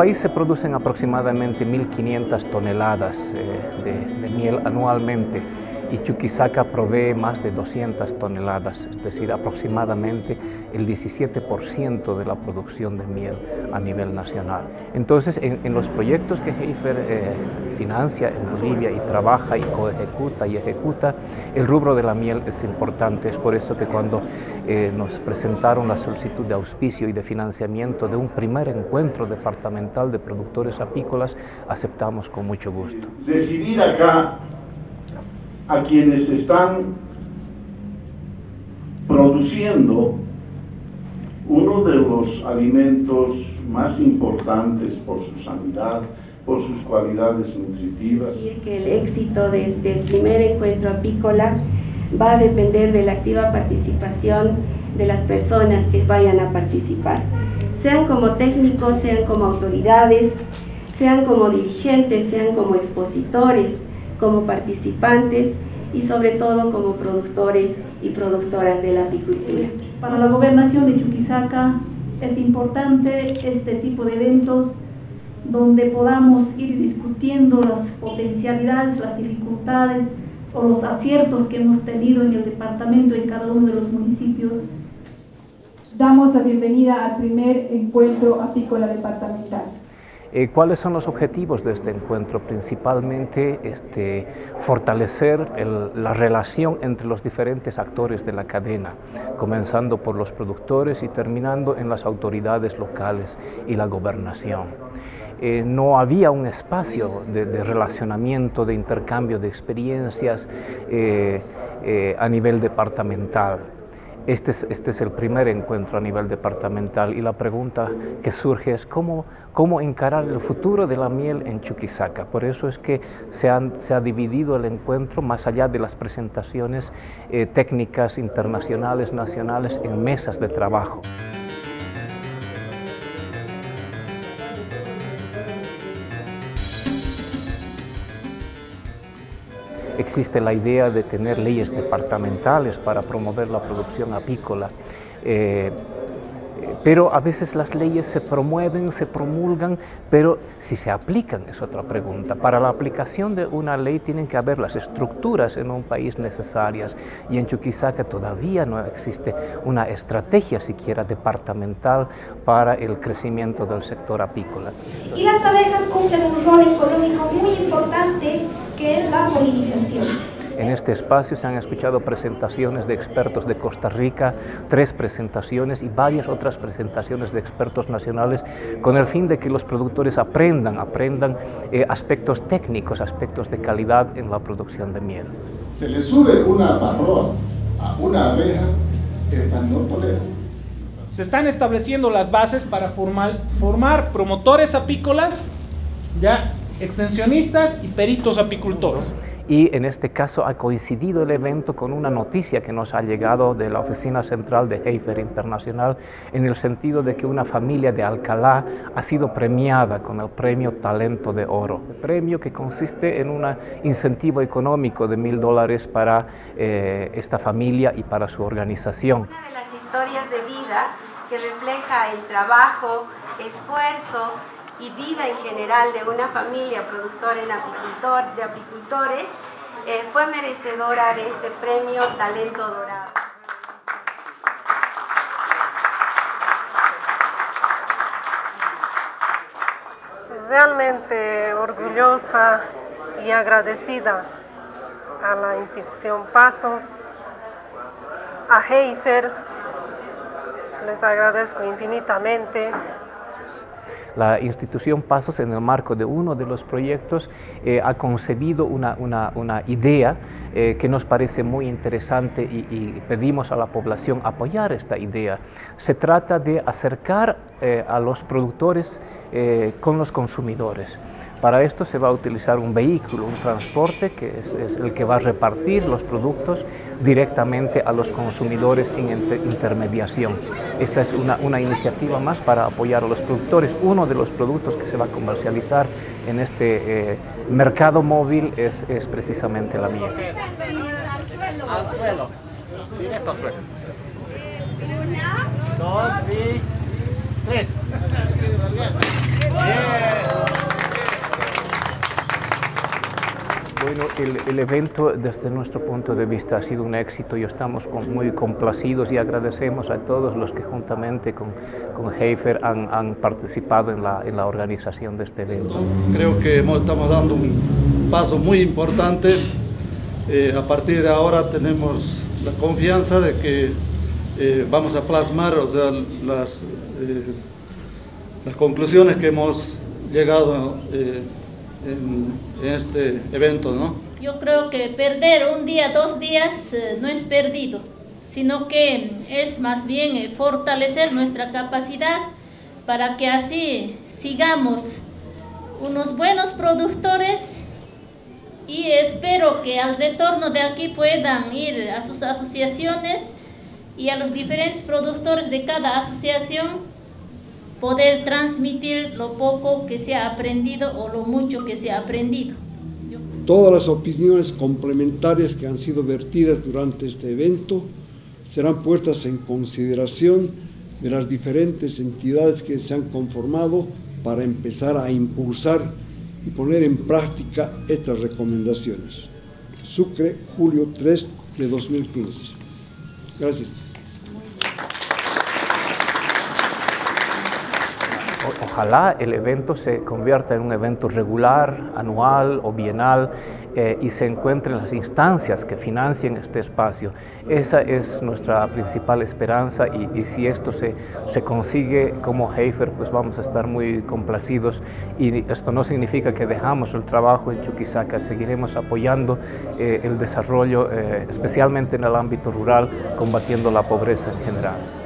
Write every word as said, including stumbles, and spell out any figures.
país se producen aproximadamente mil quinientas toneladas eh, de, de miel anualmente y Chuquisaca provee más de doscientas toneladas, es decir, aproximadamente el diecisiete por ciento de la producción de miel a nivel nacional. Entonces, en, en los proyectos que Heifer eh, financia en Bolivia y trabaja y coejecuta y ejecuta, el rubro de la miel es importante. Es por eso que cuando eh, nos presentaron la solicitud de auspicio y de financiamiento de un primer encuentro departamental de productores apícolas, aceptamos con mucho gusto. Recibir acá a quienes están produciendo uno de los alimentos más importantes por su sanidad, por sus cualidades nutritivas. Decir que el éxito de este primer encuentro apícola va a depender de la activa participación de las personas que vayan a participar, sean como técnicos, sean como autoridades, sean como dirigentes, sean como expositores, como participantes y sobre todo como productores y productoras de la apicultura. Para la gobernación de Chuquisaca es importante este tipo de eventos donde podamos ir discutiendo las potencialidades, las dificultades o los aciertos que hemos tenido en el departamento, en cada uno de los municipios. Damos la bienvenida al primer encuentro apícola departamental. Eh, ¿Cuáles son los objetivos de este encuentro? Principalmente este, fortalecer el, la relación entre los diferentes actores de la cadena, comenzando por los productores y terminando en las autoridades locales y la gobernación. Eh, no había un espacio de, de relacionamiento, de intercambio de experiencias eh, eh, a nivel departamental. Este es, este es el primer encuentro a nivel departamental y la pregunta que surge es cómo, cómo encarar el futuro de la miel en Chuquisaca. Por eso es que se, han, se ha dividido el encuentro más allá de las presentaciones eh, técnicas internacionales, nacionales, en mesas de trabajo. Existe la idea de tener leyes departamentales para promover la producción apícola, eh, pero a veces las leyes se promueven, se promulgan, pero si se aplican es otra pregunta. Para la aplicación de una ley tienen que haber las estructuras en un país necesarias y en Chuquisaca todavía no existe una estrategia siquiera departamental para el crecimiento del sector apícola. Y las abejas cumplen un rol ecológico muy importante, que es la polinización. En este espacio se han escuchado presentaciones de expertos de Costa Rica, tres presentaciones y varias otras presentaciones de expertos nacionales, con el fin de que los productores aprendan, aprendan eh, aspectos técnicos, aspectos de calidad en la producción de miel. Se le sube una barroa a una abeja que no tolera. Se están estableciendo las bases para formar, formar promotores apícolas, ya, extensionistas y peritos apicultores. Y en este caso ha coincidido el evento con una noticia que nos ha llegado de la oficina central de Heifer Internacional, en el sentido de que una familia de Alcalá ha sido premiada con el premio Talento de Oro. El premio que consiste en un incentivo económico de mil dólares para eh, esta familia y para su organización. Una de las historias de vida que refleja el trabajo, esfuerzo y vida en general de una familia productora en apicultor, de apicultores, eh, fue merecedora de este premio Talento Dorado. Realmente orgullosa y agradecida a la institución PASOS, a Heifer, les agradezco infinitamente. La institución PASOS, en el marco de uno de los proyectos, eh, ha concebido una, una, una idea eh, que nos parece muy interesante y, y pedimos a la población apoyar esta idea. Se trata de acercar eh, a los productores eh, con los consumidores. Para esto se va a utilizar un vehículo, un transporte, que es, es el que va a repartir los productos directamente a los consumidores sin intermediación. Esta es una, una iniciativa más para apoyar a los productores. Uno de los productos que se va a comercializar en este eh, mercado móvil es, es precisamente la miel. Al suelo. Directo al suelo. Una, dos y tres. Bueno, el, el evento desde nuestro punto de vista ha sido un éxito y estamos con, muy complacidos y agradecemos a todos los que juntamente con, con Heifer han, han participado en la, en la organización de este evento. Creo que hemos, estamos dando un paso muy importante. Eh, a partir de ahora tenemos la confianza de que eh, vamos a plasmar o sea, las, eh, las conclusiones que hemos llegado a... Eh, En, en este evento, ¿no? Yo creo que perder un día, dos días eh, no es perdido, sino que es más bien eh, fortalecer nuestra capacidad para que así sigamos unos buenos productores y espero que al retorno de aquí puedan ir a sus asociaciones y a los diferentes productores de cada asociación poder transmitir lo poco que se ha aprendido o lo mucho que se ha aprendido. Todas las opiniones complementarias que han sido vertidas durante este evento serán puestas en consideración de las diferentes entidades que se han conformado para empezar a impulsar y poner en práctica estas recomendaciones. Sucre, julio tres de dos mil quince. Gracias. Ojalá el evento se convierta en un evento regular, anual o bienal eh, y se encuentren las instancias que financien este espacio. Esa es nuestra principal esperanza y, y si esto se, se consigue como Heifer, pues vamos a estar muy complacidos. Y esto no significa que dejamos el trabajo en Chuquisaca, seguiremos apoyando eh, el desarrollo, eh, especialmente en el ámbito rural, combatiendo la pobreza en general.